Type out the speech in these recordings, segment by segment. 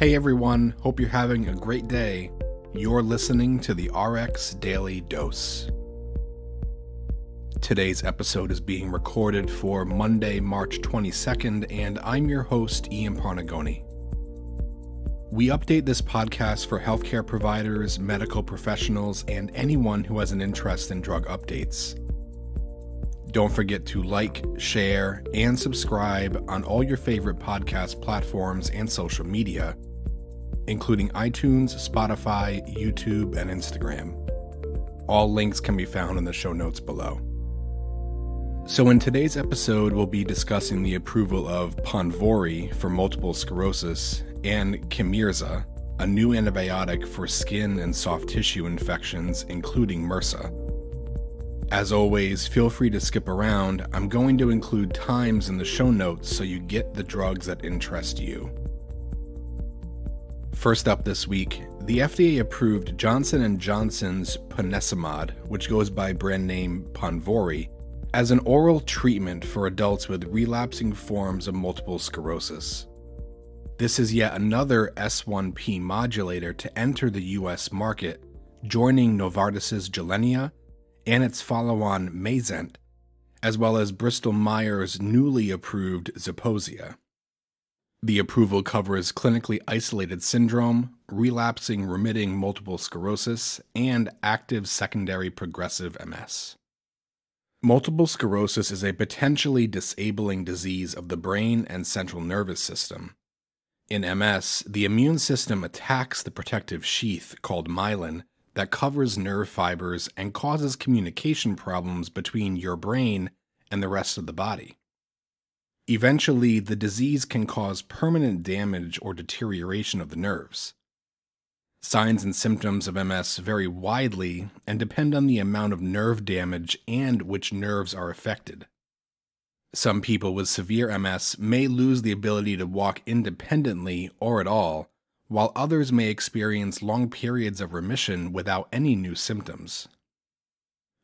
Hey everyone, hope you're having a great day. You're listening to the Rx Daily Dose. Today's episode is being recorded for Monday, March 22nd, and I'm your host, Ian Panagoni. We update this podcast for healthcare providers, medical professionals, and anyone who has an interest in drug updates. Don't forget to like, share, and subscribe on all your favorite podcast platforms and social media, including iTunes, Spotify, YouTube, and Instagram. All links can be found in the show notes below. So in today's episode, we'll be discussing the approval of Ponvory for multiple sclerosis and Kimyrsa, a new antibiotic for skin and soft tissue infections, including MRSA. As always, feel free to skip around. I'm going to include times in the show notes so you get the drugs that interest you. First up this week, the FDA approved Johnson & Johnson's Ponesimod, which goes by brand name Ponvory, as an oral treatment for adults with relapsing forms of multiple sclerosis. This is yet another S1P modulator to enter the US market, joining Novartis' Gilenya and its follow-on Mayzent, as well as Bristol-Myers' newly approved Zeposia. The approval covers clinically isolated syndrome, relapsing remitting multiple sclerosis, and active secondary progressive MS. Multiple sclerosis is a potentially disabling disease of the brain and central nervous system. In MS, the immune system attacks the protective sheath called myelin that covers nerve fibers and causes communication problems between your brain and the rest of the body. Eventually, the disease can cause permanent damage or deterioration of the nerves. Signs and symptoms of MS vary widely and depend on the amount of nerve damage and which nerves are affected. Some people with severe MS may lose the ability to walk independently or at all, while others may experience long periods of remission without any new symptoms.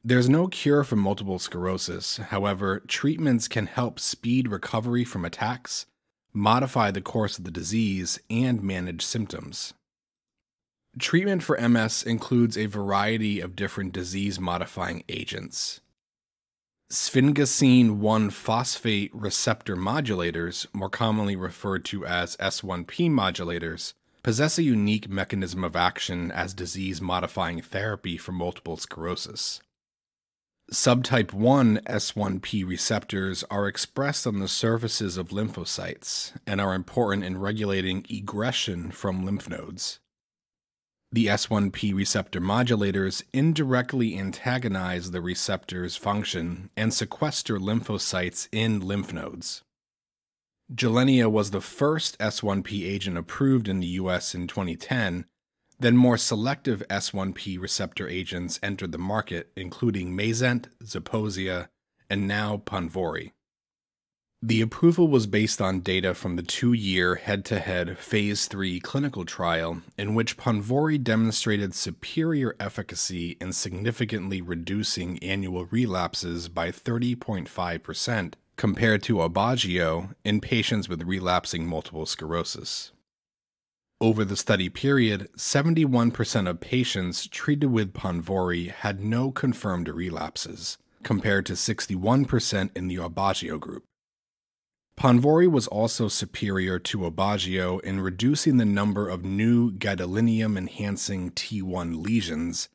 There's no cure for multiple sclerosis. However, treatments can help speed recovery from attacks, modify the course of the disease, and manage symptoms. Treatment for MS includes a variety of different disease-modifying agents. Sphingosine 1-phosphate receptor modulators, more commonly referred to as S1P modulators, possess a unique mechanism of action as disease-modifying therapy for multiple sclerosis. Subtype 1 S1P receptors are expressed on the surfaces of lymphocytes and are important in regulating egression from lymph nodes. The S1P receptor modulators indirectly antagonize the receptor's function and sequester lymphocytes in lymph nodes. Gilenya was the first S1P agent approved in the US in 2010. Then more selective S1P receptor agents entered the market, including Mayzent, Zeposia, and now Ponvory. The approval was based on data from the 2-year head-to-head Phase 3 clinical trial in which Ponvory demonstrated superior efficacy in significantly reducing annual relapses by 30.5% compared to Aubagio in patients with relapsing multiple sclerosis. Over the study period, 71% of patients treated with Ponvory had no confirmed relapses, compared to 61% in the Aubagio group. Ponvory was also superior to Aubagio in reducing the number of new gadolinium-enhancing T1 lesions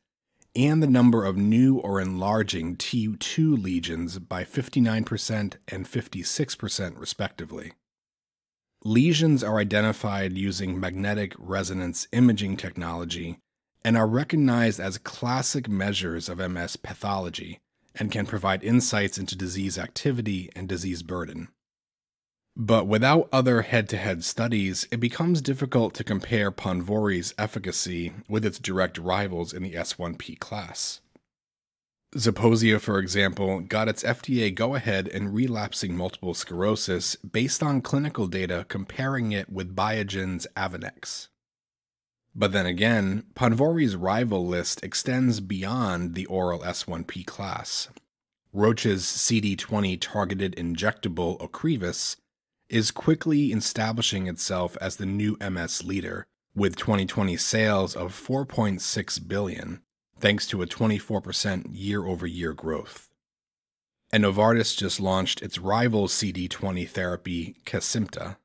and the number of new or enlarging T2 lesions by 59% and 56% respectively. Lesions are identified using magnetic resonance imaging technology and are recognized as classic measures of MS pathology and can provide insights into disease activity and disease burden. But without other head-to-head studies, it becomes difficult to compare Ponvory's efficacy with its direct rivals in the S1P class. Zeposia, for example, got its FDA go-ahead in relapsing multiple sclerosis based on clinical data comparing it with Biogen's Avonex. But then again, Ponvory's rival list extends beyond the oral S1P class. Roche's CD20-targeted injectable Ocrevus is quickly establishing itself as the new MS leader, with 2020 sales of $4.6 billion, thanks to a 24% year-over-year growth. And Novartis just launched its rival CD20 therapy, Kesimpta.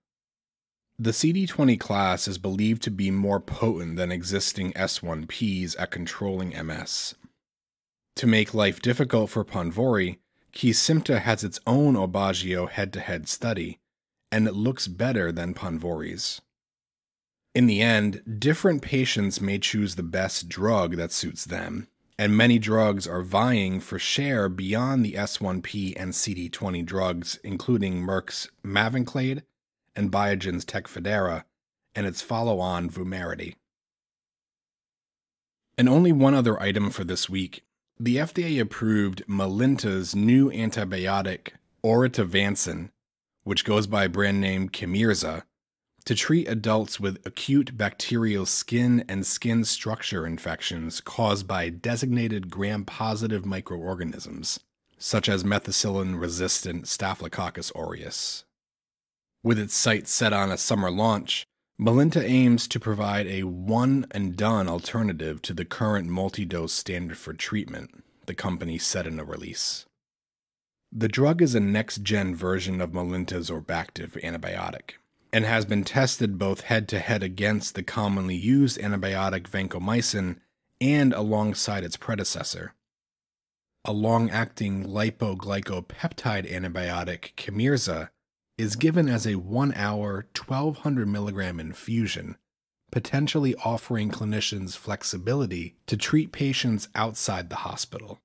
The CD20 class is believed to be more potent than existing S1Ps at controlling MS. To make life difficult for Ponvory, Kesimpta has its own Aubagio head-to-head study, and it looks better than Ponvory's. In the end, different patients may choose the best drug that suits them, and many drugs are vying for share beyond the S1P and CD20 drugs, including Merck's Mavenclade and Biogen's Tecfidera, and its follow-on Vumerity. And only one other item for this week. The FDA approved Melinta's new antibiotic, Oritavancin, which goes by brand name Kimyrsa, to treat adults with acute bacterial skin and skin structure infections caused by designated gram-positive microorganisms, such as methicillin-resistant Staphylococcus aureus. With its sights set on a summer launch, Melinta aims to provide a one-and-done alternative to the current multi-dose standard for treatment, the company said in a release. The drug is a next-gen version of Melinta's Orbactiv antibiotic, and has been tested both head-to-head against the commonly used antibiotic vancomycin and alongside its predecessor. A long-acting lipoglycopeptide antibiotic, Kimyrsa, is given as a 1-hour, 1,200-milligram infusion, potentially offering clinicians flexibility to treat patients outside the hospital.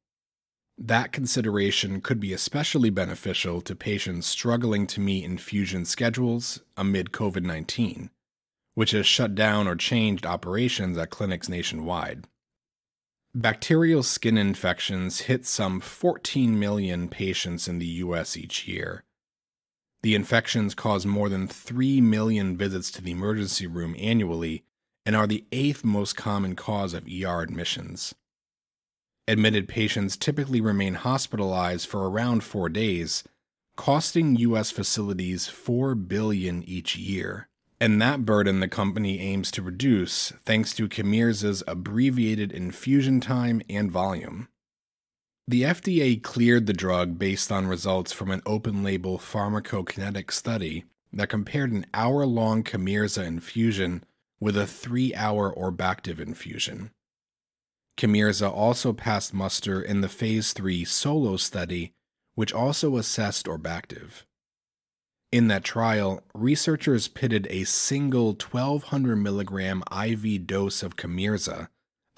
That consideration could be especially beneficial to patients struggling to meet infusion schedules amid COVID-19, which has shut down or changed operations at clinics nationwide. Bacterial skin infections hit some 14 million patients in the U.S. each year. The infections cause more than 3 million visits to the emergency room annually and are the 8th most common cause of ER admissions. Admitted patients typically remain hospitalized for around 4 days, costing U.S. facilities $4 billion each year, and that burden the company aims to reduce thanks to Kimyrsa's abbreviated infusion time and volume. The FDA cleared the drug based on results from an open-label pharmacokinetic study that compared an hour-long Kimyrsa infusion with a 3-hour Orbactiv infusion. Kimyrsa also passed muster in the Phase 3 SOLO study, which also assessed Orbactiv. In that trial, researchers pitted a single 1,200-milligram IV dose of Kimyrsa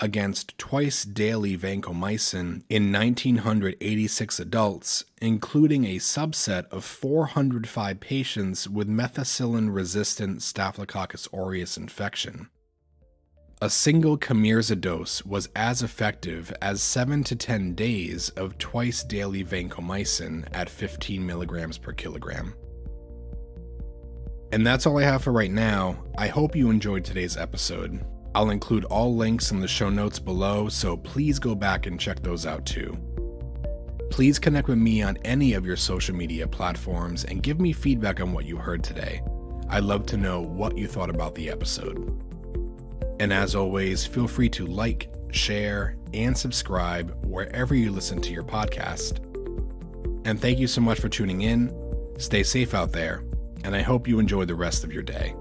against twice-daily vancomycin in 1,986 adults, including a subset of 405 patients with methicillin-resistant Staphylococcus aureus infection. A single Kimyrsa dose was as effective as 7 to 10 days of twice-daily vancomycin at 15 milligrams per kilogram. And that's all I have for right now. I hope you enjoyed today's episode. I'll include all links in the show notes below, so please go back and check those out too. Please connect with me on any of your social media platforms and give me feedback on what you heard today. I'd love to know what you thought about the episode. And as always, feel free to like, share, and subscribe wherever you listen to your podcast. And thank you so much for tuning in. Stay safe out there, and I hope you enjoy the rest of your day.